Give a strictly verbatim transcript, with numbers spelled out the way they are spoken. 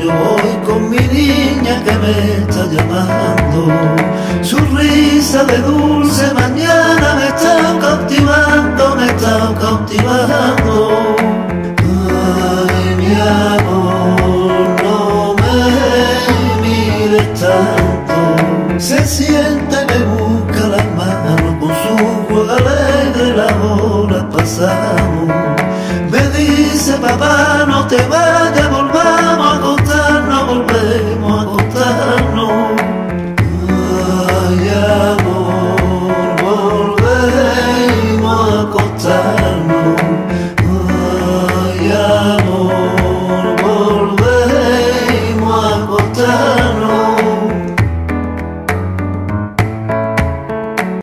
yo hoy con mi niña que me está llamando. Su risa de dulce mañana me está cautivando, me está cautivando. Ay, mi amor, no me mires tanto. Se siente y me busca las manos con su juego alegre, las horas pasadas.